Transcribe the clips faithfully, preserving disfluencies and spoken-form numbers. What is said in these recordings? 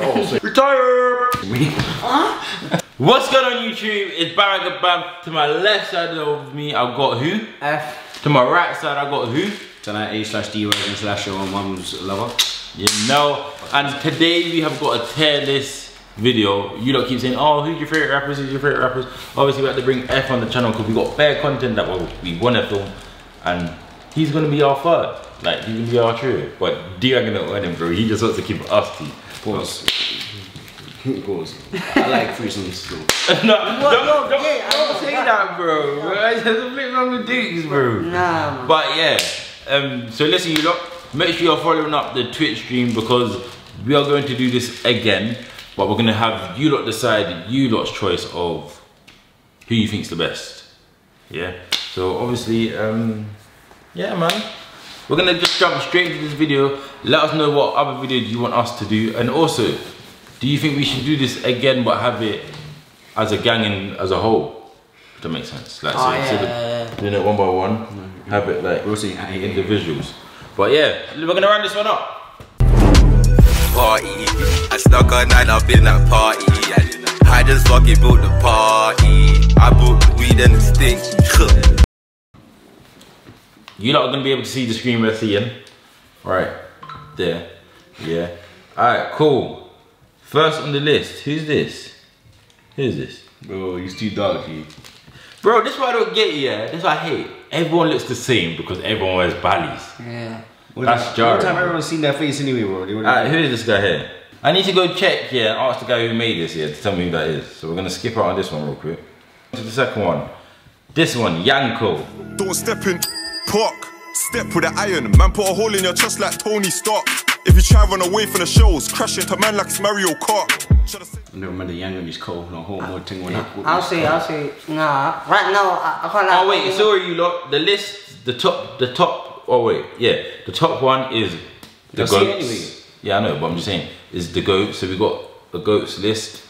Oh, retire! Me? Huh? What's going on YouTube? It's Bandwagon Bam. To my left side of me, I've got who? F. To my right side, I've got who? Tonight, A slash D Wagon slash your mum's lover. You know. And today we have got a tear list video. You lot keep saying, oh, who's your favourite rappers? Who's your favourite rappers? Obviously, we have to bring F on the channel because we got bare content that we want to film. And he's going to be our third. Like, he's gonna be our trio. But D, I'm gonna earn him, bro. He just wants to keep us tea. Pause. Pause. I like threesomes still. No, what? no, no, don't, yeah, don't say that, bro. No. There's a bit wrong with dudes, bro. Nah. But yeah, um, so listen, you lot, make sure you're following up the Twitch stream because we are going to do this again, but we're gonna have you lot decide you lot's choice of who you think's the best. Yeah? So obviously, um, yeah, man. We're gonna just jump straight into this video. Let us know what other videos you want us to do. And also, do you think we should do this again but have it as a gang and as a whole? If that makes sense. Like, oh, so yeah. Instead of doing it one by one, no, have it like, we'll see, individuals. But yeah, we're gonna round this one up. Party, I stuck a night up in that party. I just fucking built the party. I bought the weed and the stink. You lot are gonna be able to see the screen we're seeing. Right there. Yeah. Alright, cool. First on the list, who's this? Who's this? Bro, he's too dark for you. Bro, this is what I don't get, yeah. This is what I hate. Everyone looks the same because everyone wears ballys. Yeah. Well, that's jarring. Every time everyone's seen their face anyway, bro. Alright, who is this guy here? I need to go check, yeah, and ask the guy who made this, yeah, to tell me who that is. So we're gonna skip out on this one real quick. To the second one. This one, Yanko. Don't step in. Park, step with an iron, man put a hole in your chest like Tony Stark. If you try run away from the shows, crash into man like it's Mario Kart. I never remember the Yango is cold, no whole more thing when I put I'll say, I'll say, nah, right now, I, I can't. Oh wait, sorry you lot, the list, the top, the top, oh wait, yeah, the top one is the goats. Yeah, I know, but I'm just saying, is the goats, so we got a goats list,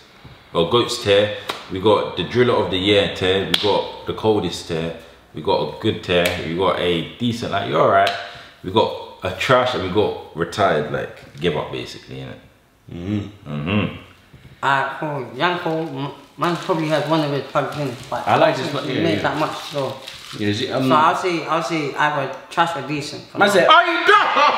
or goats tear, we got the driller of the year tear, we got the coldest tear, we got a good tear, we got a decent, like, you're alright. We got a trash and we got retired, like, give up basically, innit? Mm-hmm. Mm-hmm. Alright, cool. Yanko, man probably has one of his plugged in, but I like this one. He made that much, so. Yeah, is it, um, so I'll say, I'll say either trash or decent. Man said, are you done? Oh!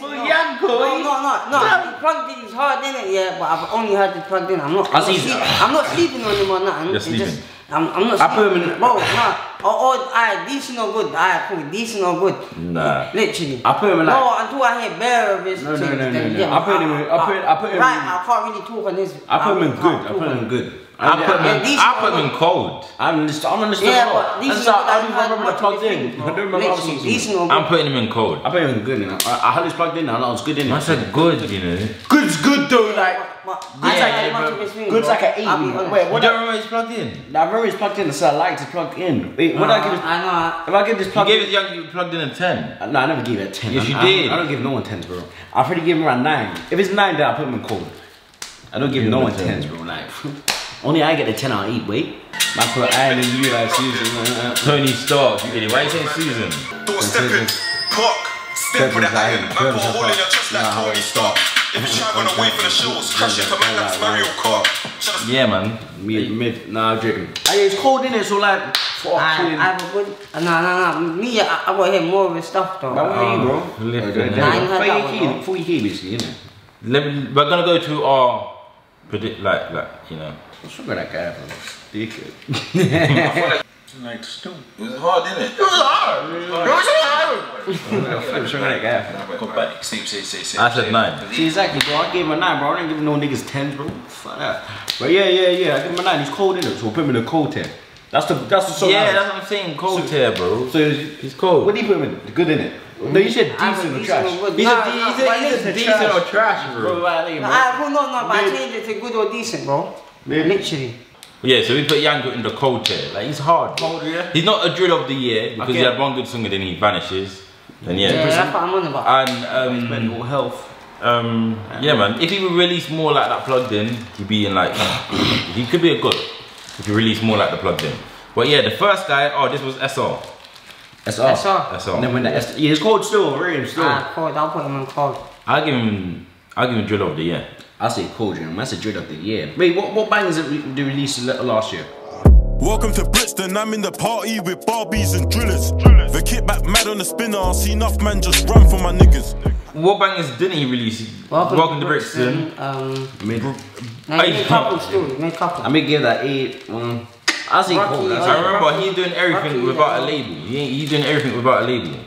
For Yanko? No, no, no, no. He plugged in, he's hard, innit? Yeah, but I've only heard it plugged in. I'm not, I'm not sleeping on him or nothing. You're sleeping. I'm, I'm not I put him in. Bro, nah. Oh, oh, alright, decent or good. Alright, cool, decent or good. Nah. Literally. I put him in like. No, until I hear bare of his. No, no, no, no, no. I put him in. I put him, I put him right, in. Right, I can't really talk on this. I put him in good. I put him in good. I put him in. I put him in cold. I'm understanding. Yeah, but decent or good. I don't remember my plugged in. I don't remember how season. Decent or good. I'm putting him in cold. I put him in good. I had his plugged in and I was good in it. I said good, you know. Good's good though, like. But good's yeah, like, yeah, thing, good's like an eight. Wait, what do I remember? It's plugged in. I remember it's plugged in, so I like to plug in. Wait, what uh, I give? This, I know. If I give this plug, you gave it young. You plugged in a ten. Uh, no, I never gave it a ten. Yes, I, you I, did. I don't give no one tens, bro. I already give him around nine. If it's nine, then I put him in cold. I don't give no one tens, bro. Like only I get a ten out of eight. Wait, I put I and you like Susan. Tony Stark. You get it? Why you saying Susan? Don't step in. Clock. Step with the iron. I put a hole in your chest like Tony Stark. If you try run away from the shows, crash into man like Mario Kart. Yeah, man. Mid, mid. Nah, I'm joking. Hey, it's cold in it, so like. Fuck. I, I have a good. Nah, nah, nah. Me, I, I got to hear more of his stuff though. But what are you, bro? Lifting. Nah, I ain't heard that one. forty K basically, innit? We're gonna go to our predict, like, like, you know. What's wrong with that guy, bro? Dickhead. Like, stupid. It was hard, didn't it? It was hard! It was hard! It was hard! I said nine. See, exactly, bro. I gave him a nine, bro. I didn't give no niggas tens, bro. Fuck that. But yeah, yeah, yeah. I gave him a nine. He's cold, innit? So put him in a cold tear. That's the, that's the song. Yeah, that's what I'm saying. Cold tear, bro. So he's cold. What do you put him in? Good, innit? No, you said decent or trash. He's a decent or trash, bro. No, no, no, but I changed it to good or decent, bro. Literally. Yeah, so we put Yanko in the cold chair. Like, he's hard. Cold, yeah. He's not a drill of the year because okay. He had one good song and then he vanishes. And yeah, yeah, that's what I'm on about. And um, mental health. Um, yeah, yeah, man. If he would release more like that plugged in, he'd be in like. He could be a good. If he released more like the plugged in. But yeah, the first guy. Oh, this was S R. S R. S R. S R. And then when the S R, yeah, it's cold still. Really still. Ah, cold. I'll put him in cold. I'll give him. I'll give him drill of the year. I say cold drill. That's a drill of the year. Wait, what what bangers did we release last year? Welcome to Brixton. I'm in the party with Barbies and drillers. drillers. The kickback mad on the spinner. I see enough man just run for my niggas. What bangers didn't he release? Welcome, Welcome to Brixton. Brixton. Um, I made a couple still. Made couple. I may give that eight. Um, I say Rocky, cold. I remember Rocky, he's doing everything Rocky, without yeah. a label. He he's doing everything without a label.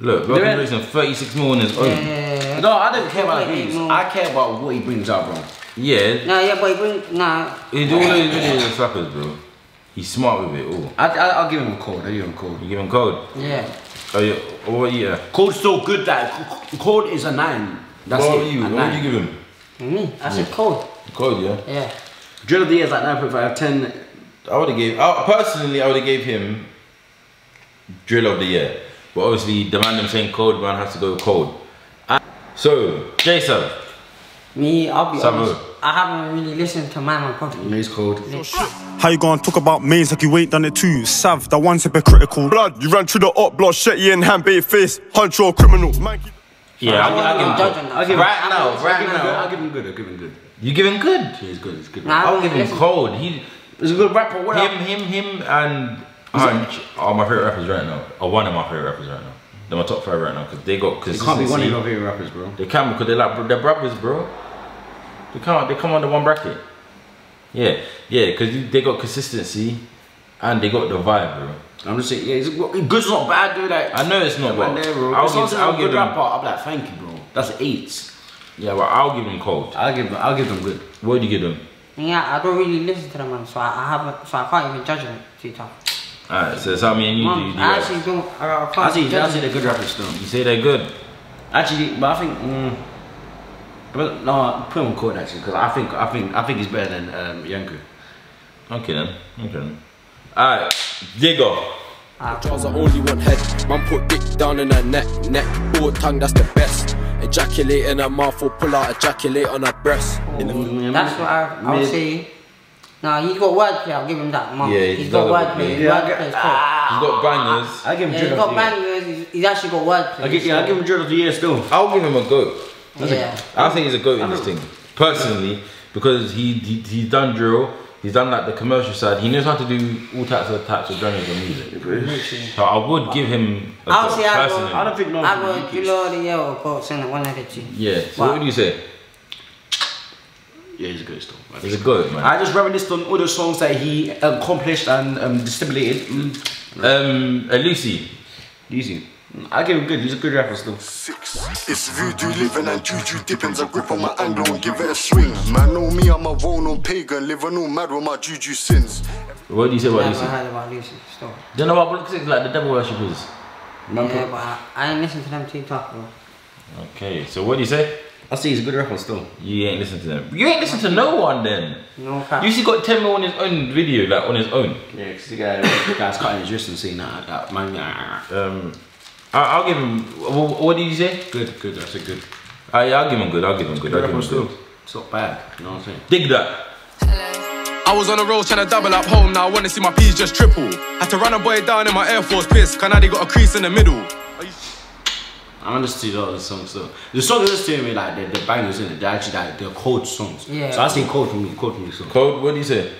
Look, Welcome to Brixton. thirty-six more on his own. Yeah, yeah, yeah. No, I don't care about names. I care about what he brings out, bro. Yeah. Nah, yeah, but he brings nah. He's doing all those videos and slappers, bro. He's smart with it all. I, I, I'll give him a cold. I'll give him cold. You give him cold? Yeah. Oh yeah. Oh yeah. Cold's so good that cold is a nine. That's what it. You? What nine. Would you give him? Me? I said cold. Cold, yeah. Yeah. Drill of the year is like nine point five, ten. I would have gave. I, personally, I would have gave him drill of the year. But obviously, the man them saying cold, man has to go cold. And so, Jason. Me, I'll be Samu. Honest. I haven't really listened to my project. Maze cold. How you gonna talk about Maze like you ain't done it too? Sav, that one's hypocritical. Blood, you ran through the op block, shut you in hand, bait face, hunt your criminal. Yeah, I'll give him right now, right now. I'll give him good, I'll give him good. You give him good? Yeah, he's good, he's good. Nah, I'll give him cold. He is a good rapper. What him, him, him, and Hunch are my favorite rappers right now. Are one of my favorite rappers right now. They're my top five right now because they got. They can't be one of your favorite rappers, bro. They can because they're like they're rappers, bro. They can't. They come under one bracket. Yeah, yeah, because they got consistency and they got the vibe, bro. I'm just saying, yeah, it's, good's not bad, dude. Like I know it's not bad, there, bro. I'll give, I'll give them. Rapper, I'll be like, thank you, bro. That's eight. Yeah, well, I'll give them cold. I'll give them. I'll give them good. What do you give them? Yeah, I don't really listen to them, man. So I, I haven't. So I can't even judge them. Too tough. Alright, so it's how me and you Mom, do. You do I actually right. don't. I, I can't. I see. Judge I see they're good rappers still. You say they're good. Actually, but I think. Mm, But no, I'll put him on court actually, because I think I think I think he's better than um, Yanko. Okay then, okay then. Alright, Digga. Jaws are only one head. Man put dick down in her neck, neck, bull tongue. That's the best. Ejaculate in her mouth or pull out, ejaculate on her breast. Oh, that's what I, I would say. Nah, he's got wordplay. I'll give him that. Mom. Yeah, he's, he's got, got wordplay. Word yeah, word he's got bangers. I give him. Yeah, he's got bangers. He's, he's actually got wordplay. I give, yeah, so. I give him drill of the year still. I'll give him a goat. Yeah. A, I think he's a goat in this thing, personally, because he, he he's done drill, he's done like the commercial side. He knows how to do all types of types of genres and music. So I would give him. A I'll say I would. I don't think no. I would drill of the year or goats in one of the two. Yeah. So wow. What would you say? Yeah, he's a goat still. He's a goat, man. I just reminisced on all the songs that he accomplished and um, disseminated. Mm. Um, uh, Lucy. Lucy. I give him good, he's a good rapper still. Six. It's voodoo living and juju dippings. I grip on my angle and give it a swing. Man, know me, I'm a well-known pagan, living all mad with my juju sins. What do you say about Lucy? I never heard about Lucy, still. Do you know what Brooks is like, the devil worshippers? Remember? Yeah, but I, I ain't listen to them too tough, bro. Okay, so what do you say? I see he's a good rapper still. You ain't listen to them. You ain't listen to no one then. No cap. Yusuf got ten mil on his own video, like on his own. Yeah, because the guy, the guy's cutting his wrist and saying that, that man, um, I'll give him. What did you say? Good, good. I said good. Uh, yeah, I'll give him good. I'll give him good. I'll give him good. It's not bad. You know what I'm saying? Dig that. I was on the road trying to double up home. Now I want to see my P's just triple. Had to run a boy down in my Air Force piss. Canadi got a crease in the middle. I understood all the songs though. The songs just to me like the the bangers in it. They're actually like they're cold songs. Yeah. So I say cold for me. Cold for me. So. Cold. What do you say?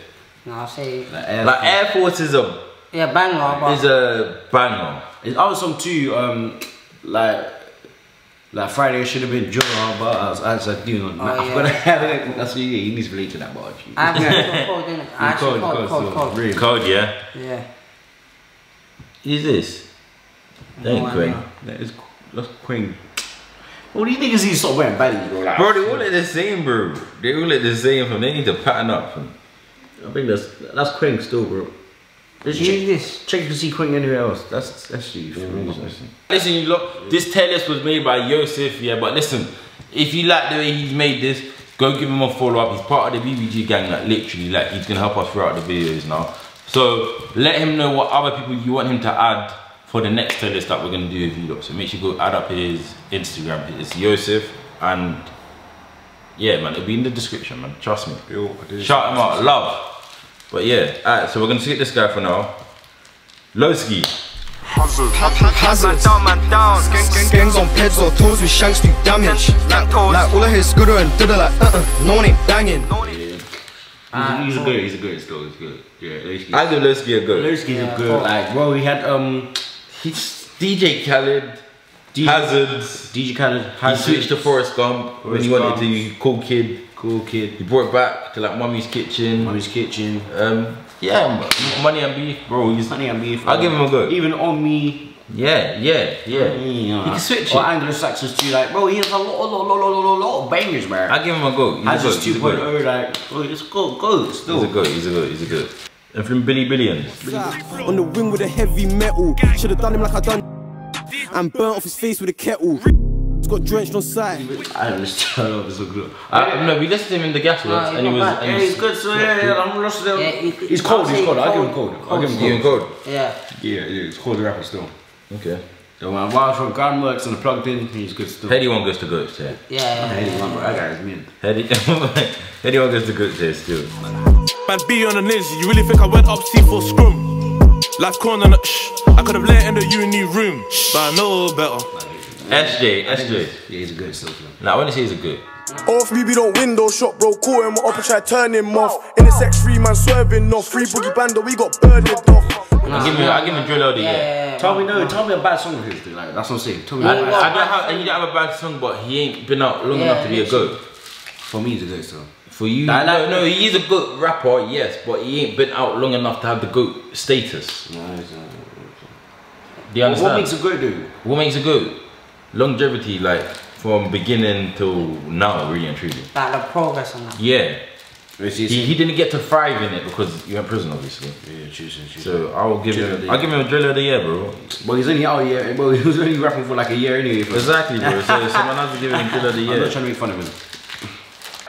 No, I say like Air, like Air Force is a. Yeah, banger. But it's a banger. It's other song too, um, like, like Friday should have been Jonah, but I was, I was like, dude, oh, I've yeah. got to have it. That's what you get. You need to relate to that, but I've got cold, didn't I? I cold, cold, cold, cold, cold. Really. Cold, yeah. Yeah. Is this? That ain't Queen. That is that's Queen. All these niggas need to stop wearing baddies, bro. Like, bro, they all look the same, bro. They all look the same, from they need to pattern up. From. I think that's that's Queen still, bro. Let's check this. Check to see Queen anywhere else. That's that's you. Yeah, listen, you lot. This tier list was made by Yusuf. Yeah, but listen, if you like the way he's made this, go give him a follow up. He's part of the B B G gang. Like literally, like he's gonna help us throughout the videos now. So let him know what other people you want him to add for the next tier list that we're gonna do with you lot. So make sure you go add up his Instagram. It's Yusuf and yeah, man. It'll be in the description, man. Trust me. Yo, shout him out, love. But yeah, alright, so we're gonna skip this guy for now. LOSKI. puzzle, puzzles. Gangs on pads or toes, we shanks do damage. Like, like all of his gooder and diddle, like uh-uh, no one ain't banging. Uh, he's, he's a good, he's a good still, he's good. Yeah, Lowski. I give Lowski a good. Lowski's yeah, a good. Cool. Like, bro, we had um, he's D J Khaled, D J Hazards. D J Khaled, Hazards. He switched to Forrest Gump when he wanted to. Cool kid, cool kid. He brought it back to like Mummy's Kitchen. Mummy's Kitchen. Um, yeah, Money and Beef, bro. He's Money and Beef. I'll give him a good. Even On Me. Yeah, yeah, yeah. He can switch it. Or Anglo-Saxons too, like, bro, he has a lot, lot, lot, lot, lot of bangers, man. I give him a go. I just two point oh, like, bro, just go, go, still. He's a go, he's a go, he's a go. And from Billy Billion. On the wing with a heavy metal. Should have done him like I done. And burnt off his face with a kettle. He's got drenched on sight. I don't know, it's so good. No, we listened to him in the gas works, and he was. Yeah, he's good, so yeah, yeah, I'm lost there. He's cold, he's cold. I'll give him cold. I'll give him cold. Yeah. Yeah, yeah, he's cold rapper still. Okay. So when I was from Groundworks and Plugged In, he's good stuff. Headie One goes to goats here. Yeah, yeah, yeah. Headie One, bro, that guy's mean. Headie, Headie One goes to goats here still. Man, be on a ninja, you really think I went up C four scrum? Life corner, shh, I could have let in the uni room, but I know better. S J, S J. Yeah, he's a good still. Nah, I want to say he's a good. O F B we don't window shop, bro, call him up and try to turn him off. In the sex free man swerving off, free boogie bando, we got birded off. I'll give him, I'll give him Drill Elder, yeah. yeah. Tell me no, tell me a bad song of his, dude. Like, that's what I'm saying. Tell me I, I, I don't have, and you don't have a bad song, but he ain't been out long yeah, enough to be a goat. For me, he's a goat still. For you, like, like, no, no, he is a goat rapper, yes, but he ain't been out long enough to have the goat status. No, he's not. Do you understand? What makes a goat, dude? What makes a goat? Longevity, like from beginning till now, really and truly. Like the progress on that. Yeah. He, he didn't get to thrive in it because you went to prison, obviously. Yeah, choose and choose. So I'll give him, I'll give him a Drill of the Year, bro. Well, he's only out a year. Well, he was only rapping for like a year anyway. Exactly, bro. So someone else is giving him Drill of the Year. I'm not trying to make fun of him.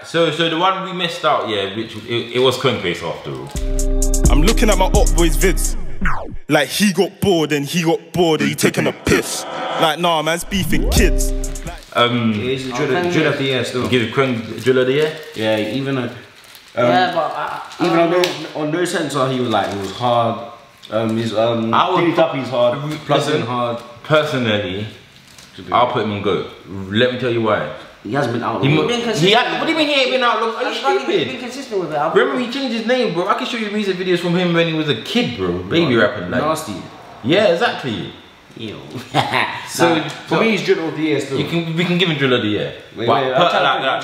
So, so the one we missed out, yeah, which it, it was Coinbase after all. I'm looking at my op boys vids. Like he got bored and he got bored. Are you taking a piss? Like nah, man's beefing kids. Um, yeah, he's a drill, oh, drill of the Year still. Give Coinbase Drill of the Year. Yeah, even a. Um, yeah, but I, I even on no, on no sensor, he was like it was hard. Um, his um, I would up his hard, Plugged In hard. Personally, I'll put him on go. Let me tell you why. He hasn't been out. He, long. Been he had, what do you mean he ain't been out long? Are you stupid? He's been consistent with it. I'll remember he changed his name, bro. I can show you music videos from him when he was a kid, bro. Baby bro, rapping like nasty. Yeah, exactly. Ew. So nah, for so me, he's Drill of the Year still. You can, we can give him Drill of the Year. Wait, but wait, like,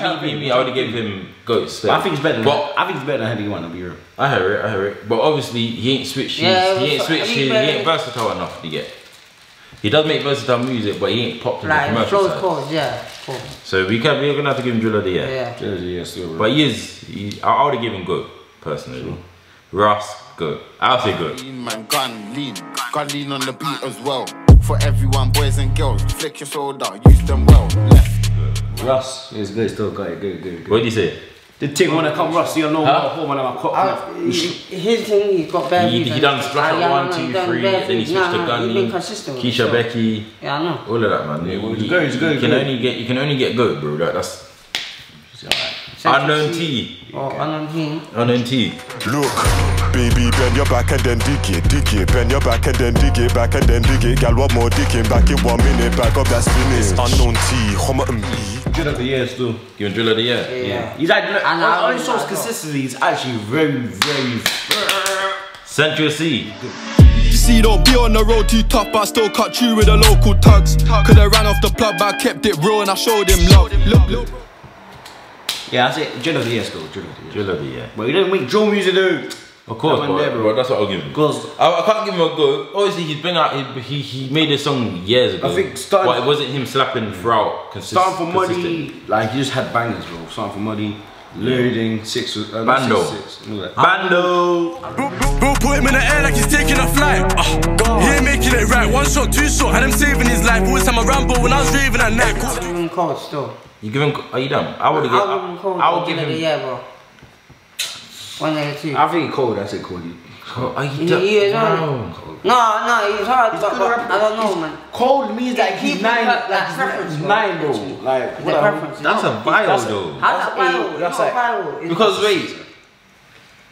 like, like, me, me, me, I would have given him goats. I think it's better. But I think it's better than Headie One. I'll be real. I heard it. I heard it. But obviously, he ain't switched. Yeah, he ain't switched. He, he ain't versatile enough to get. He does make versatile music, but he ain't popped in like, the commercial side. Calls, yeah. Cool. So we can, we're gonna have to give him Drill of the Year. Yeah. Drill of the Year still. But he is. He, I would have given him goat personally. Sure. Russ, goat. I'll say goat. Man, gun lean, gun lean on the beat as well. For everyone, boys and girls, flick your sword out, use them well. Left. Russ is good, still got it, good, good, good. What do you say? The thing when I come Russ, you know what I'm talking. His thing, he's got bare he, he done Splash uh, one, two, three, then he switched nah, to Gunny, Keisha sure. Becky. Yeah, I know. All of that, man. Yeah, well, he, go, you, go, you, go. Can only get, you can only get good, bro. Like, that's... Unknown T. Oh, Unknown T. Unknown T. Look. Baby, bend your back and then dig it, dig it. Bend your back and then dig it, back and then dig it. Girl, what more digging? Back in one minute, back up that spin. It's Unknown T, Homer and me. Drill of the Year still. Give him Drill of the Year. Yeah. yeah. He's like, look, and on his source consistency, he's actually very, very... Central C. See, don't be on the road too tough, but I still cut you with the local tugs. Could have ran off the plug, but I kept it real and I showed him love. Look, look. Yeah, that's it. Drill of the Year still, Drill of the Year. Drill of the Year. But he didn't make drill music though. Of course, but, there, bro. Bro, that's what I'll give him. I, I can't give him a go. Obviously, he's been out. He he made this song years ago. I think starting, but it wasn't him slapping throughout. Starting for Muddy, like he just had bangers, bro. Starting for Muddy, loading six was uh, Bando. Six, six, like, Bando. Bro, put him in the air like he's taking a flight. Uh, he ain't making it right. One shot, two shot, had him saving his life. Always had my Rambo when I was raving at night. I'm giving cold still. You giving? Are you done? I would give. I would give him. Yeah, bro. one ninety-two. I think cold, that's it, cold. Cold. Are you done? No. Cold. No, no, he's hard, he's but, but I don't know, man. Cold means like he's nine, like, like preference, he's nine, bro. Like, what preference? That's a viral, though. How's that viral? That's like, because wait,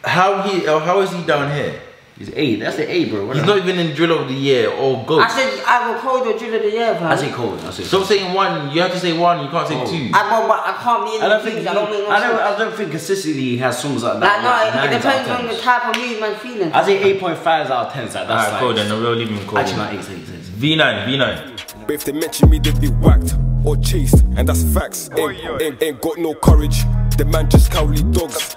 how he, how is he down here? He's eight. That's an eight, bro. What He's not even in drill of the year or goat. I said I will call the drill of the year, bro. I say cold. I say cold. So saying one, you have to say one. You can't say oh. two. I don't. I can't mean. I don't think. He, I don't. I don't, I don't think consistently has songs like that. Like, no, like, it depends on the type of music man feeling. I say eight point fives out of tens. Like that's right, cool. Then we'll leave him cold. Actually, not eight, eight, eight. V nine, V nine. But if they mention me, they'd be whacked or chased, and that's facts. Ain't, oh, yeah. ain't, ain't got no courage. The man just cowardly dogs.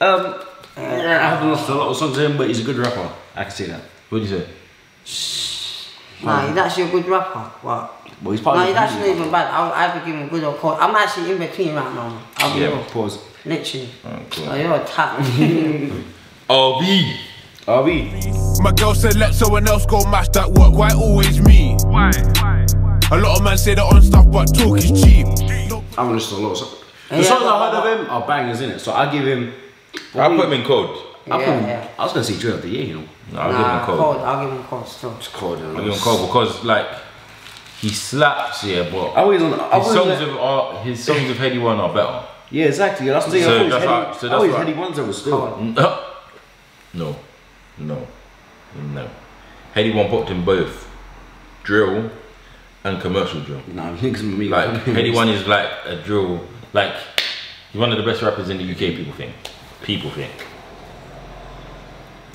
Um. I haven't lost a lot of songs to him, but he's a good rapper. I can see that. What do you say? Shh. Nah, he's actually a good rapper. What? Well, he's part nah, of he's actually not even bad. I'll either give him good or cold. I'm actually in between right now. I'll be yeah, pause. Literally. Oh, cool. Oh, you're a tap. R B. R B. My girl said let someone else go match that work. Why always me? Why? Why? Why? A lot of men say they're on stuff, but talk is cheap. I haven't listened to a lot of songs. The yeah, songs I've heard of him are bangers, innit? So I give him. Well, I'll put him in cold. Yeah, put him, yeah. I was going to say drill of the year, you know. No, I'll nah, give him cold. cold. I'll give him cold still. It's cold. I'll give him cold because, like, he slaps, yeah, but I always, I his, songs of, uh, his songs of Headie One are better. Yeah, exactly. That's what I'm saying. So I always so right. Headie One's ever still. No. No. No. Headie One popped in both drill and commercial drill. Nah, niggas me. Like, Headie One is like a drill. Like, he's one of the best rappers in the U K, people think. People think.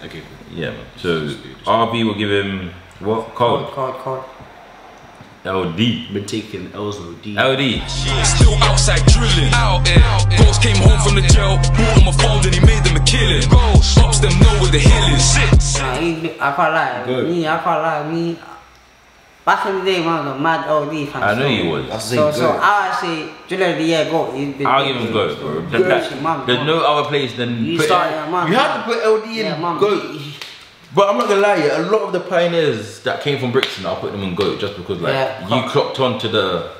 Okay. Yeah. Man. So R B will give him what? Cold. Cold. Cold. L D. Been taking L's with D. L D. Still outside drilling. Out it. Ghost came home from the jail. Bought him a phone and he made them a killing. Ghost stops them know where the hill is. I can't lie. Me. I can't lie. Me. Back in the day, man, I was a mad L D fan. I know you was. So, so I actually, drill of the year, go. I'll give him go, bro. There's no other place than. You had to put L D in go. But I'm not gonna lie, a lot of the pioneers that came from Brixton, I'll put them in go just because, like, you clocked on to the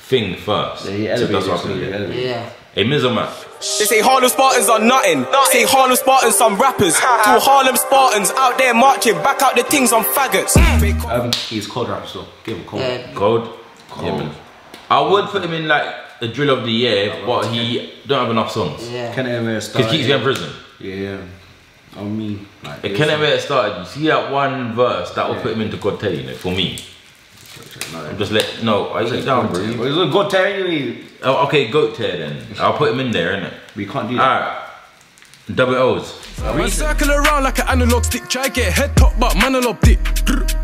thing first. Yeah, so that's what I put. Yeah. Hey, Mizzle, man. They say Harlem Spartans are nothing. Say Harlem Spartans, some rappers. Two Harlem Spartans out there marching, back out the things on faggots. Um, he's cold rap, so give him cold. Yeah. Cold? Cold. Yeah, I would put him in like a drill of the year, yeah, but he don't have enough songs. Yeah. Can ever start? Because he keeps yeah. going to prison. Yeah. I mean, like, it can ever started. You see that one verse that will yeah. put him into God Tell You, know, for me. No, I'm just let no. I sit down, bro. He's a goat tear anyway. Oh, okay, goat tear then. I'll put him in there, innit? We can't do that. All right. Double O's. Man circle around like an analog stick. Try get head top, but man lobbed it.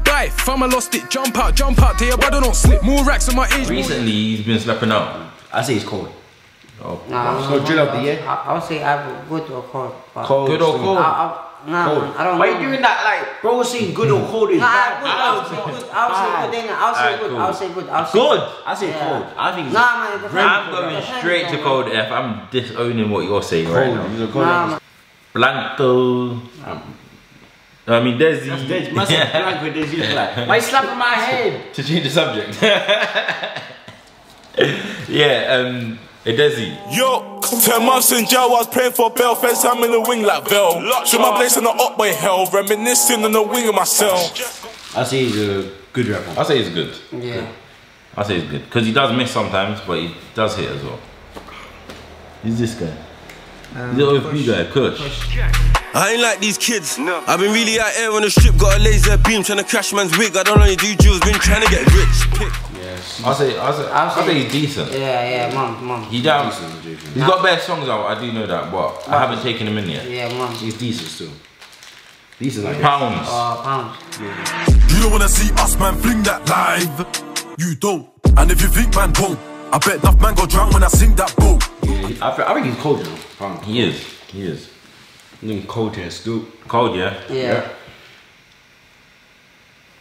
Die, fam, I lost it. Jump out, jump out. Tell your brother don't slip. More racks on my age. Recently, he's been slapping out. I say he's cold. Oh, nah, so drill of the year. I would say I've good or cold. Cold, good or cold. Nah, I don't. Why are you doing that? Like, bro, saying good or cold is bad. I'll say good. I'll say good. I'll say good. I'll say good. I'll say good. I say cold. I think. Nah, man. I'm going straight to cold. F. I'm disowning what you're saying right now. Blanco. I mean, Desi. Massive blanco. Desi. Like, why slapping my head? To change the subject. Yeah. Um. Hey Desi. Yo, ten months in jail, I was praying for bail. Fence, I'm in the wing like Bell. Show my place in the up by hell. Reminiscing on the wing of myself. I say he's a good rapper. I say he's good. Yeah. I say he's good. Because he does miss sometimes, but he does hit as well. Who's this guy? Um, the O F B guy, Kush. I ain't like these kids. No. I've been really out here on the strip, got a laser beam, trying to crash man's wig. I don't know you do jewels, been trying to get rich. Pick. Yes. I say, I say, I say, say he's decent. Yeah, yeah, mum, mum. He down. He's, decent, decent. he's nah. got better songs out. I do know that, but mom. I haven't taken him in yet. Yeah, mum. He's decent still. Decent, like pounds. Uh, pounds. Yeah. You don't wanna see us, man, fling that live. You don't. And if you think, man, won't. I bet enough man go drown when I sing that boat. Yeah, I, I think he's cold, you know. He is. He is. Cold here, still cold, yeah. Yeah.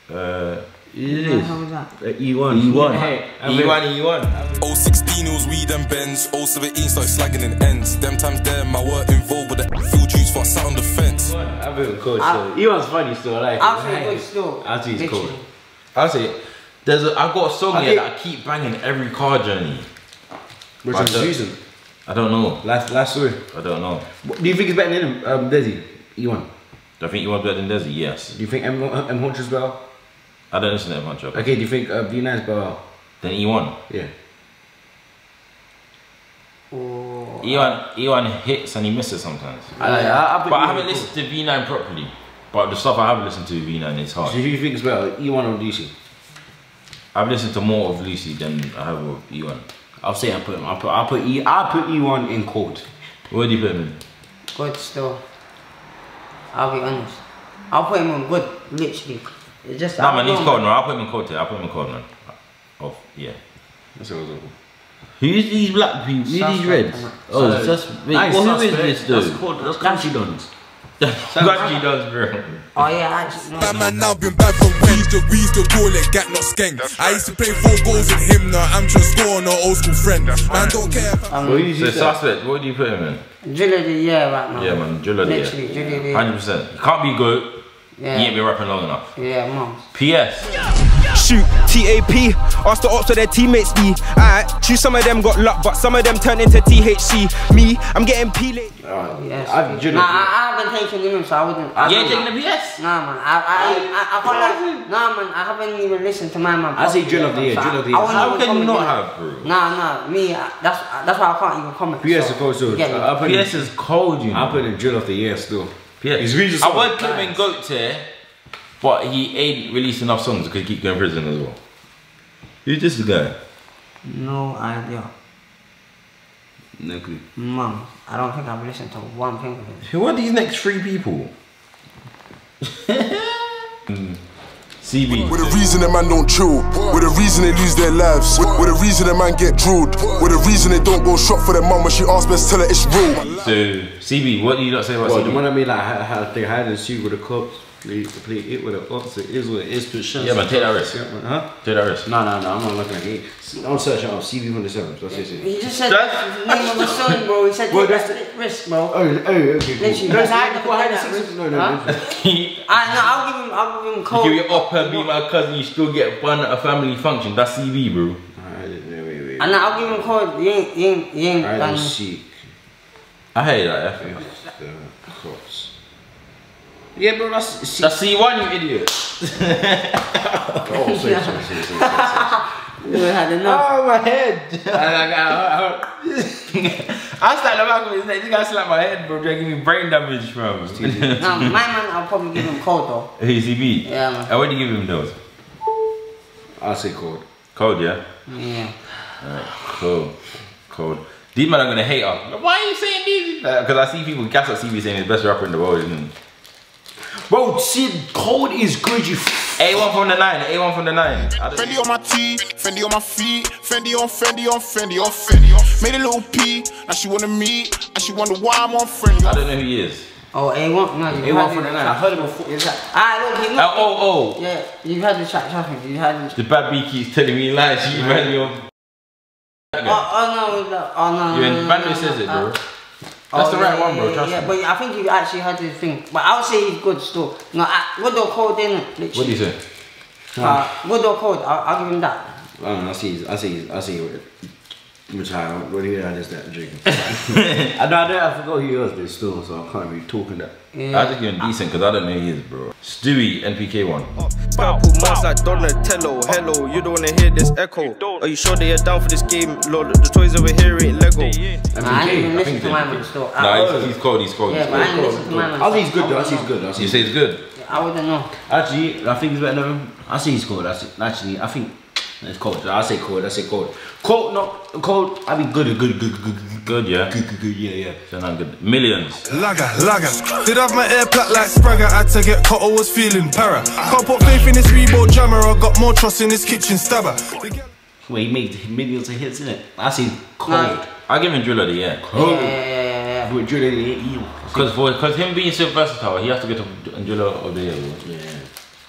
yeah. Uh, it is. How was that? Uh, E one, E one, hey, E one, E one. oh sixteen was weed and Benz. oh seventeen started slagging and ends. Them times there, my work involved with the full juice for sat on the fence. I've been cold. So E one's funny still. I like it. I'll say cold. I'll say cold. I'll say there's. A, I've got a song I here that I keep banging every car journey. Which one's using? I don't know. Last, last story. I don't know. Do you think it's better than um, Desi? E one. Do I think E one's better than Desi? Yes. Do you think M M Hunter's better? I don't listen to M Hunter. Okay. Do you think uh, V nine's better than E one? Yeah. Oh, E one E one hits and he misses sometimes. I, I, I but I haven't listened to V nine properly. But the stuff I have listened to, you know, and it's hard. So who thinks better, E one or Lucy? I've listened to more of Lucy than I have of E one. I'll say I put him. I put I put E I put E one in cold. Where do you put him in? God still. I'll be honest. I'll put him on good, literally. It's just nah, man, he's cold, man. I'll put him in cold today. I'll put him in cold, man. Off, yeah. That's what I was awful. Who's these black people? Who's these reds? Oh, so, that's wait, nice. Well, who is this though? That's called that's country dons. Country dons, bro. Oh yeah, actually. Bad man now been bad for weeks. The we used to call it gat not skank. I used to play four goals in him now. I'm just scoring an old school friend. Man don't care. Um, what you so Suspect, what do you put him in? Drill of the year right now. Yeah man, drill of the year. Literally, drill of the year. one hundred percent. You can't be good. Yeah. You ain't been rapping long enough. Yeah, mom. P S. Shoot, T A P. Ask the ops for their teammates, D. Alright, choose some of them got luck, but some of them turned into T H C. Me, I'm getting P-late. Oh, yes. I've nah, I, I haven't taken him, so I wouldn't. I yeah, taking the P S? Nah, man. I, I, I, I can't like, Nah, man. I haven't even listened to my man. I say drill of the year, drill of the year. How can you not have, bro? Nah, nah. Me, I, that's that's why I can't even comment. P S so, is cold, so. Uh, P S is cold, you know. I put in drill of the year still. Yeah. He's really I would put him in GOAT here, but he ain't released enough songs because he keep going to prison as well. Who's this guy? No idea. No clue. Mum, I don't think I've listened to one thing of him. Who are these next three people? mm. C B. With a reason a man don't chill, with a reason they lose their lives, with a reason a man get drilled, with a reason they don't go shop for their mum when she asks, best tell her it's real. So, C B, what do you not say about well, C B? The one I mean, like, how they hide and shoot with the cops, they used to play it with the cops, it is what it is, but shit. Yeah, but take that risk. Yeah, man, huh? Take that risk. No, no, no, I'm not looking at it. Don't search it up, C B one seven, that's it. He just said that's name of the song, bro, he said take well, that risk, bro. Oh, oh, okay, cool. Literally, that's hide the risk. No, no, huh? no. I'll give him, I'll give him cold. You give it up and be my cousin, you still get fun at a family function, that's C B, bro. Alright, wait, wait, wait. And I'll give him cold, you ain't, you ain't, you ain't. Alright, shit. I hate that, I think. Yeah, bro, that's that's C one, you idiot. Oh, sorry, sorry, sorry, sorry. Oh, my head. I slapped the back of his neck. This guy slapped my head, bro. They're giving me brain damage, bro. No, my man, I'll probably give him cold, though. Hey, C B. Yeah, man. I would you give him those? I'll say cold. Cold, yeah? Yeah. Alright, cold. Cold. These men are going to hate us. Why are you saying these? Because uh, I see people gas at C B saying he's the best rapper in the world, isn't he? Bro, see, cold is good, you f A one from the nine, A one from the nine. Fendi on my tee, Fendi on my feet, Fendi on, Fendi on, Fendi on, Fendi on. Made a little pee, now she wanted me, and she wonder why I'm on Fendi. I don't know who he is. Oh, A one, no, you A one from the nine. I heard him before. Ah, look, he looked. Oh, oh. Yeah, you heard the chat, traffic, you heard the. The bad bee keeps telling me lies, you ran your. Oh, oh, no, oh, no. You Bando says it, bro. That's oh, the right yeah, one, bro. Yeah, trust yeah. me. But I think you actually heard the thing. But I'll say he's good still. No, I, good or cold, then. Literally. What do you say? Uh, good or cold, I'll, I'll give him that. Um, I see. I see. I see. Which I what do you hear? I just that drinking. I know. I know. I forgot who he was, but still, so I can't be talking that. Yeah. I think you're indecent because I don't know who he is, bro. Stewie, N P K one. Purple mouse like Donatello. Hello, you don't wanna hear this echo. Are you sure that you're down for this game, Lord? The toys over here ain't Lego. I didn't even listen to my man still. Nah, he's cold. He's cold. Yeah, but I didn't listen to my man. I think he's good though. I think he's good. You say he's good. I wouldn't know. Actually, I think he's better than him. I say he's cold. Actually, I think. It's cold. I say cold. I say cold. Cold, no cold. I mean good, good, good, good, good, good, yeah. Good, good, good, yeah, yeah. So now good. Millions. Lagger, lagger. Did have my air plat like Spragger. Had to get caught. I was feeling para. Can't put faith in this reboot jammer. I got more trust in this kitchen stabber. Wait, he made millions of hits, innit? I say cold. No. I give him drill of the year. Cold. Yeah, yeah, yeah, yeah. Drill of the year. Because for because him being so versatile, he has to get a drill of the year. Yeah.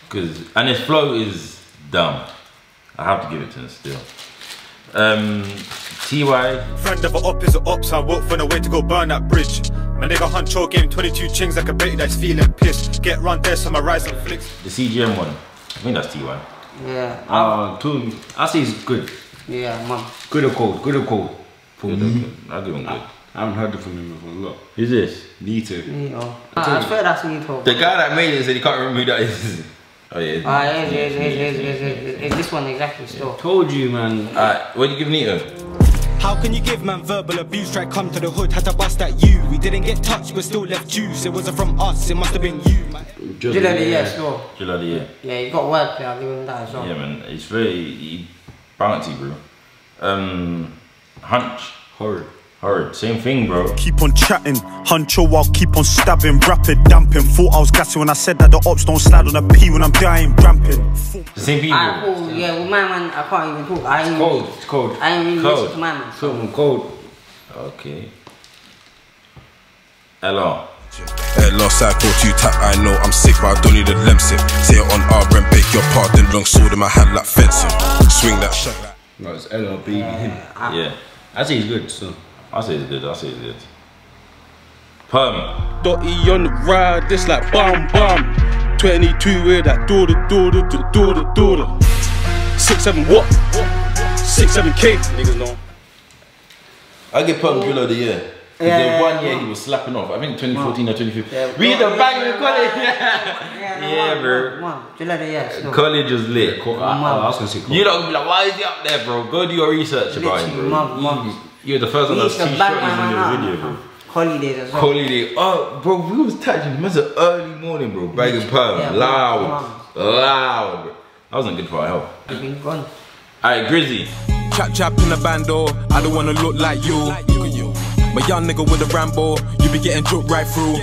Because and his flow is dumb. I have to give it to him still. Um, T Y. Frank never up is an ops. I work for no way to go burn that bridge. My nigga Huncho game twenty-two chings. I can bet you that's feeling pissed. Get round there so my rise and flicks. The C G M one. I think that's T Y. Yeah. Uh, two. I say it's good. Yeah, man. Good or cold? Good or cold? For good me. Or I'll give him good. I, I haven't heard it from him before. Look. Who's this? Nito. Nito. I, I swear that's Nito. The guy that made it said he can't remember who that is. Oh yeah, it's, ah, it is, it is, it is, it is, it is, it is, it is, it is, it is this one exactly still. Yeah. Told you, man. Alright, what do you give Nito? How can you give man verbal abuse? Try come to the hood, had to bust at you. We didn't get touched, but still left juice. It wasn't from us, it must have been you. Deal of the year score. Deal of the year. Yeah, you got work there, I'll give him that as well. Yeah man, it's very bouncy bro. Um, hunch. Horrid. Alright, same thing, bro. Keep on chatting, huncho, I'll keep on stabbing, rapid, damping. Thought I was gassy when I said that the ops don't slide on a P when I'm dying, ramping. The same people. I, oh, yeah, well, my man, I can't even talk. I it's cold, it's cold. I ain't even listen to my man. So I'm cold. Okay. Hello. At last I caught you tap, I know I'm sick but I don't need a lemon sip. Say it on R and beg your pardon, long sword in my hand like fencing. Swing that shot like... No, it's L O B. Yeah. Yeah. I think he's good, so... I say it's good, I say it's good. Perm. Dotty on the ride, this like bam bam. twenty-two with that door to door to door to door to. six seven what? six seven K. Niggas know. I get Perm Drill of the year. Yeah. The one year he was slapping off. I think twenty fourteen or twenty fifteen. Yeah, we the bang in college. Yeah, yeah bro. Drill of the year. College was lit. I, I was gonna say college. You don't be like, why is he up there, bro? Go do your research about it, bro. You're the first one that's two shorties in the video, bro. Holidays as well. Holiday. Oh, bro, we was touching. It was an early morning, bro. Bagging Perm. Yeah, loud. Bro. Loud, bro. That wasn't good for our health. It's been gone. Alright, Grizzly. Chap chap in the bando. I don't wanna look like you. My young nigga with a Rambo. You be getting dropped right through.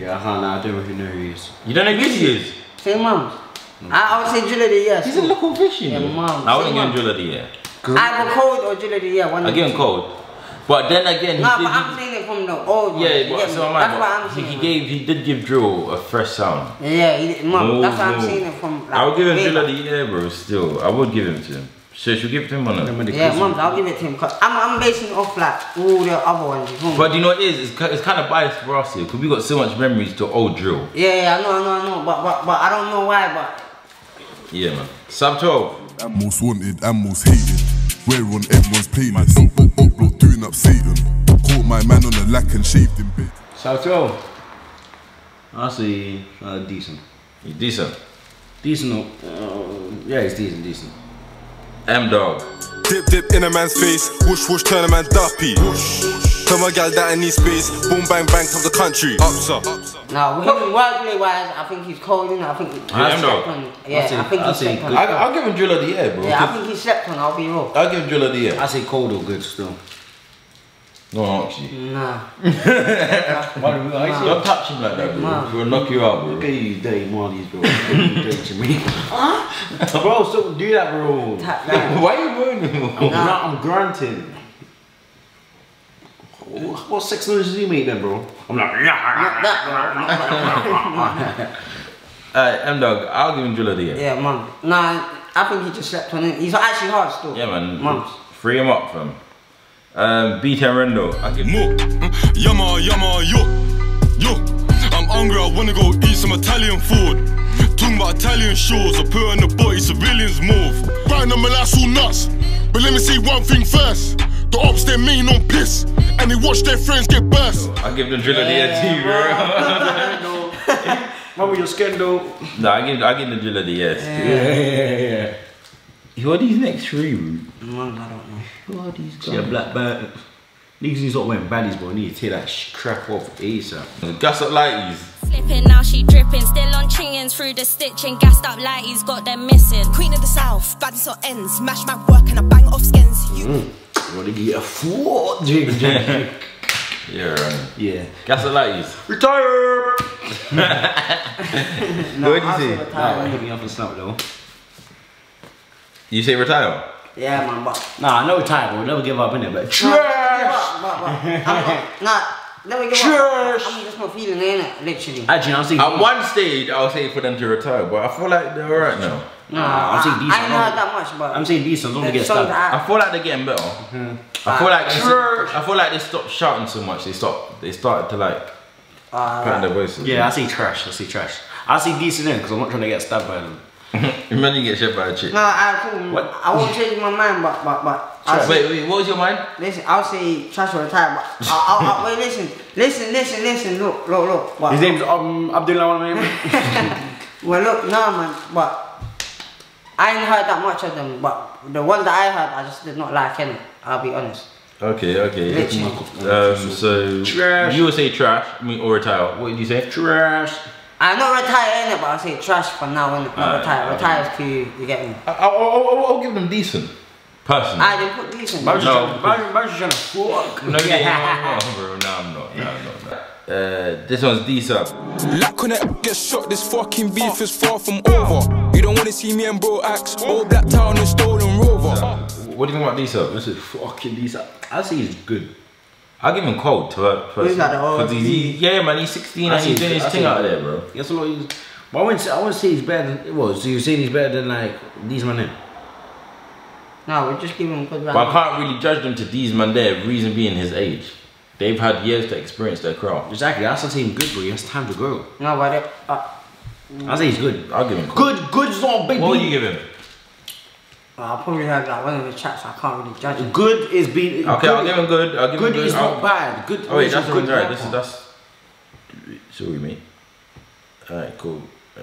Yeah, uh-huh, nah, I don't even know who he is. You don't know who he is? Same mum. I would say Drill of the Year. He's a local fish, you know. Yeah, mum. I wouldn't give him Drill of the Year. I give cold or Drill of the Year. One I give him cold, but then again, he no, did, but I'm saying it from the old. Yeah, but so am I. That's what I'm saying. He gave, he did give drill a fresh sound. Yeah, he, mom, no, that's no. what I'm saying it from. Like, I would give him Drill of the Year, bro. Still, I would give him to him. So should give it to him or not? Yeah, mom, I'll give it to him. Cause I'm, I'm basing off like all the other ones. Home. But you know what it is? It's, it's kind of biased for us here because we got so much memories to old drill. Yeah, yeah, I know, I know, I know, but but but I don't know why, but. Yeah, man. Sub twelve. I'm most wanted, I'm most hated. We're on everyone's playlist. Upload doing up Satan. Caught my man on the lack and shaved him bit. Sub twelve. I see, uh, decent. He's decent. Decent, uh, yeah, he's decent, decent. M dog. Dip dip in a man's face. Whoosh whoosh turn a man duppy. Tell my gal that I need space. Boom bang bang come the country. Ups up. Now wordplay wise, I think he's cold in. I think. He, I, I, slept on, yeah, I, say, I think I he slept on. I, I'll give him Drill of the Year, bro. Yeah, I think he slept on. I'll be real. I'll give him Drill of the Year. I say cold or good still. No, actually. Nah. Don't touch him like that, bro. Nah. He'll knock you out, bro. Look at you, dirty Marlies, bro. You dirty me. Huh? Bro, stop do that, bro. That. Why are you ruining him? I'm, nah. I'm grunting. What sex noises do you make then, bro? I'm like. Alright, M Dog, I'll give him Drill of the Year. Yeah, man. Nah, I think he just slept on it. He's actually hard still. Yeah, man. man. Free him up, fam. Um, B ten Rendo, I give more. Yama, yama, yo, yo. I'm hungry, I wanna go eat some Italian food. Talking about Italian shores, I put on the body, civilians move. Right now, my life's all nuts. But let me say one thing first. The ops, they're mean on piss. And they watch their friends get burst. Yo, I give the Drill of the Year too, bro. Man with your skin though. Nah, I give, I give the Drill of the Year. Yeah, yeah, yeah, yeah. What are these next three, man? I don't know. Oh, these guys. Yeah, black band. Niggas need to stop wearing baddies, bro. I need to take that sh crap off ASAP. Gas up lighties. Slipping now, she dripping. Still on chingins through the stitching. Gassed up lighties, got them missing. Queen of the South, baddies or ends. Mash my work and I bang off skins. You. Mm. Want to get a four drink, drink, drink. Yeah, right. Yeah. Gas up lighties. Retire! No, what did you say? Nah, hit me up and snap though. You say retire? Yeah, man, but nah, no time. We'll never give up in it, but trash. Nah, never give up. I'm just not feeling it, innit? Literally. Actually, I'm saying at one stage, I'll say for them to retire, but I feel like they're alright now. Nah, I'm saying decent. I ain't heard that much, but I'm saying decent. Don't get stuck. I feel like they're getting better. I feel like I feel like they stopped shouting so much. They stopped. They started to like pattern their voices. Yeah, I see trash. I see trash. I see decent in because I'm not trying to get stabbed by them. Imagine you get shot by a chick. No, I, what? I won't change my mind, but but but. I'll wait, say, wait, what was your mind? Listen, I'll say trash all the time, but I'll, I'll, I'll, wait, listen, listen, listen, listen. Look, look, look. But, His look. name's um Abdullah. Well, look, no man, but I ain't heard that much of them, but the one that I heard, I just did not like any, I'll be honest. Okay, okay. Literally. Um, so, trash. You would say trash, I mean, or retire. What did you say? Trash. I'm not retire in it, but I'll say trash for now, and not uh, retire. Uh, retire is too, you get me? I, I, I, I'll give them decent. Personally. I didn't put decent. No, Mario's trying to fuck. No, yeah, no, no, bro. No, I'm not. No, I'm not. Uh, this one's decent. Luck connect, get shot. This fucking beef is far from over. You don't want to see me and bro axe. All that town is stolen rover. Nah. What do you think about decent? This is fucking decent. I say he's good. I'll give him cold to her person. Because he's, yeah, man, he's sixteen and he's doing his thing out there, bro. That's a lot of. But I wouldn't, I wouldn't say he's better than. Well, so you're saying he's better than, like, these men in? No, we're just giving him good round. But I can't really judge them to these man there, reason being his age. They've had years to experience their craft. Exactly, that's not saying good, bro. He has time to grow. No, but it, uh, I say he's good. I'll give him good. Good, good's not a big deal. What would you give him? Well, I probably heard like one of the chats, so I can't really judge him. Good is being. Okay, good. I'll give him good. I'll give good him good. Is I'll, not bad. Good. Oh wait, that's good. Right. This is that's. Sorry, mate. Alright, cool. Uh,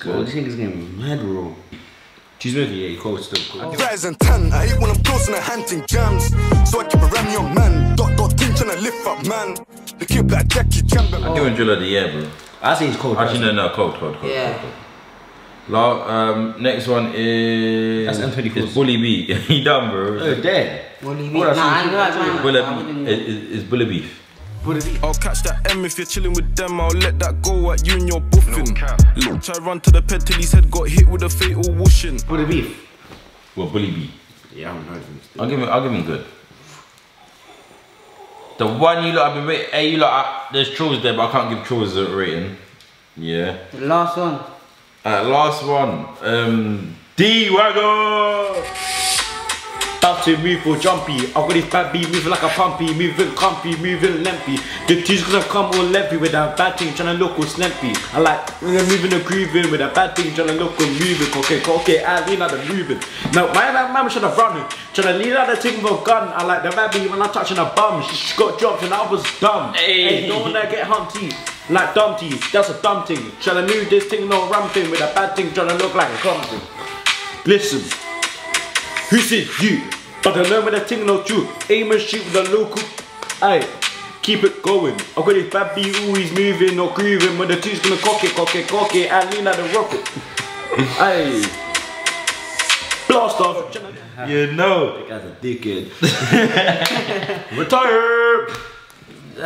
good. Well, this thing is getting mad raw. She's moving, yeah, you call it still cool. Fries and tan, I hate when I'm close and I'm hunting jams. So I keep a ram young man, dot dot team trying to lift up man. The kid like Jackie Chamberlain. I do enjoy the air, bro. I say it's cold. Actually, no, no, cold, cold, cold. Yeah. Cold, cold. Um, next one is. That's M twenty-four. It's Bully B. He done, bro. Oh, dead. Bully B. Oh, nah, I know that Bully It's Bully Beef. I'll catch that M if you're chilling with them. I'll let that go at you and your buffing. No, look, I run to the ped till his head got hit with a fatal whooshing. Bully beef. Well, bully beef. Yeah, I haven't heard him. I'll give him. I'll give him good. The one you lot I've been waiting. Hey, you lot. I, there's trolls there, but I can't give trolls a rating. Yeah. The last one. Alright, last one. Um, D-Wagon. To move for jumpy, I've got this bad beat moving like a pumpy, moving comfy, moving lempy. The teachers have come all lempy with that bad thing trying to look all snappy. I like moving and grooving with that bad thing trying to look all moving. Okay, okay, I lean out the moving. Now, my mama should have run, trying to lean out the thing with a gun. I like the bad beat when I'm touching a bum. She got dropped and I was dumb. Hey, hey, don't wanna get humpty. Like dumpty, that's a dumb thing. Trying to move this thing, no rum thing with a bad thing trying to look like a something. Listen, who said you? But I know when the thing no true, aim and shoot with the local. Aye, keep it going. I got this bad beat, ooh, he's moving or grooving. When the two's gonna cock it, cock it, cock it, I lean like the rocket. Aye, blast off. You know, that guy's a dickhead. Retire. Um,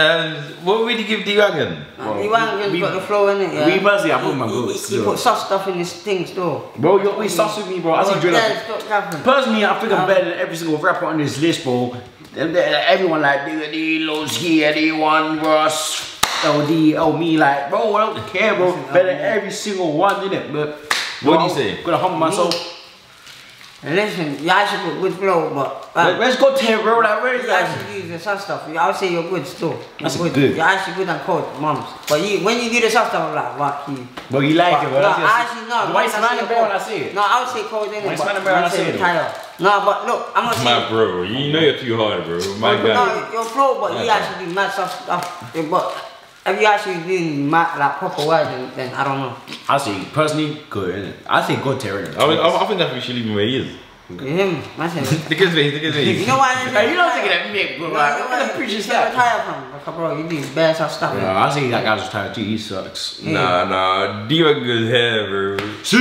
what would you give D-Wagon? Well, D-Wagon's got the flow in it, yeah? We must, yeah, I put my goats. He put sus stuff in his things though. Bro, you're always sus with me, bro. I see drill up. Personally, I think I'm better than every single rapper on this list, bro. Everyone like, DIGGA D, LOSKI, headie one, RUSS, L D, L me, like, bro, I don't care, bro. Better than every single one, innit? But, what do you say? Gonna humble myself. Listen, you actually put good flow, but um, let's go to him, bro. Like, where is that? You actually do the sus stuff. I would say you're good still. You're That's good. good. You're actually good and cold, mums. But you, when you do the sus stuff, I'm like, what? Well, you. But you like but, it, bro. No, I actually no. Why is man and bear when I see it? No, I would say cold in it. Why is man and bear when I see it? No, but look, I'm not saying. My bro, you know you're too hard, bro. My guy. No, you're flow, but My you guy. actually do mad sus stuff. But if you actually doing mad, like proper words, then I don't know. I say personally good, innit? I say good to him. I, mean, I, I think that we should leave him where he is. Him, I say. The kid's face, the kid's face. You know what I mean? Hey, you don't think that me, bro. I'm the preacher's that. Retire from, like, bro. You do bad stuff. No, I say that guy's retired too. He sucks. Yeah. Nah, nah. D-Wagon goes hair, bro. See.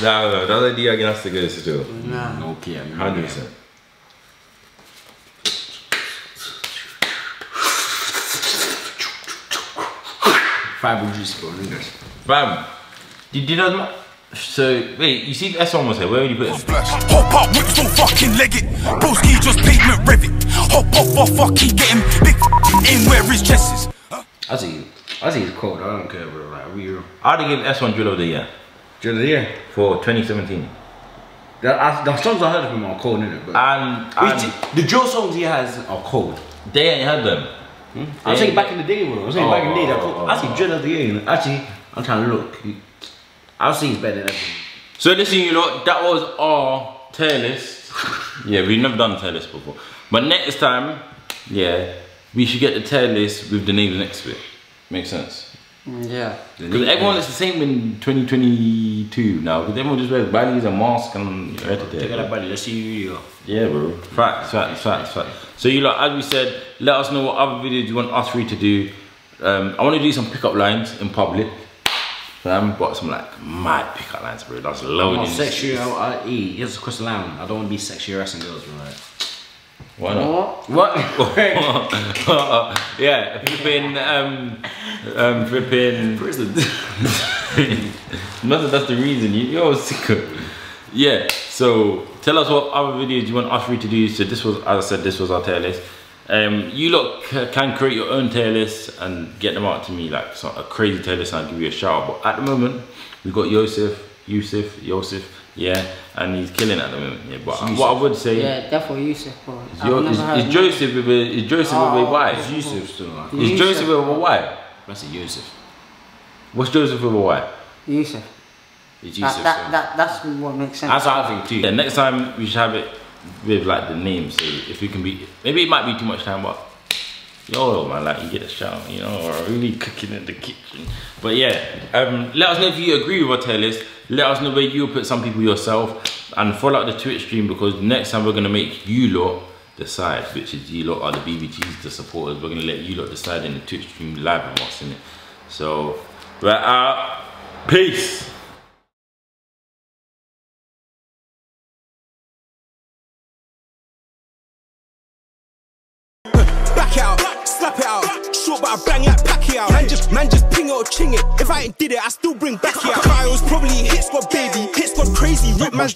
Nah, no, that's like D-Wagon has to go still. Nah. Okay, I mean. Hundred percent. Five juice, bro. Bam. Did you know? So wait, you see the S one was here. Where would you put it? Hop up, whip so fucking leg it. Broski just pavement rev it. Hop off, off, fuck, he get him big in where his chest is. I see, I see it's cold. I don't care, bro. Like we. I'd give S one drill of the year. Drill of the year for twenty seventeen. The, I, the songs I heard of him are cold, innit? But and, and the drill songs he has are cold. They ain't heard them. Hmm? I was saying back in the day, bro. I was saying oh, back in the day. That oh, oh, I see drill of the year. Actually, I'm trying to look. I'll see he's better than that. So listen, you lot, that was our tier list. Yeah, we've never done tier list before. But next time, yeah, we should get the tier list with the names next to it. Makes sense. Yeah. Because everyone is the same in twenty twenty-two now. Because everyone just wears bodies and masks and yeah, right there. Take out a body, let's see you go. Yeah, bro. Facts, facts, facts, facts. So you like, as we said, let us know what other videos you want us three to do. Um, I want to do some pickup lines in public. I haven't got some like mad pickup lines, bro. That's loading. I'm not sexuality. Here's across the line. I don't want to be sexy harassing girls, bro. Right? Why not? What? What? Yeah, flipping, um, um, flipping prison. Not that that's the reason. You, you're always sick. Yeah. So tell us what other videos you want us three to do. So this was, as I said, this was our tier list. Um, you lot can create your own tier lists and get them out to me, like a crazy tier list, and I'll give you a shout out. But at the moment, we've got Yusuf, Yusuf, Yusuf, yeah, and he's killing at the moment. Yeah, but Yusuf. What I would say, yeah, definitely Yusuf. Bro. Is, your, is, is Joseph with a is Joseph oh, with a Y? Is Yusuf still? Like is Yusuf. Joseph with a Y? That's a Yusuf. What's Joseph with a Y? Yusuf. It's Yusuf. That, that, that, that's what makes sense. That's what I think too. Yeah, next time we should have it with like the name, so if we can be, maybe it might be too much time, but yo man, like you get a shout, you know, or really cooking in the kitchen. But yeah, um, let us know if you agree with our tier list. Let us know where you put some people yourself, and follow up the Twitch stream, because next time we're gonna make you lot decide, which is you lot are the B B Gs, the supporters. We're gonna let you lot decide in the Twitch stream live with us, innit? So we're out. Peace. I bang like Pacquiao, man just, man just ping it or ching it. If I ain't did it, I still bring back it out. Bio's probably hit squad, baby. Hit squad crazy, rip man's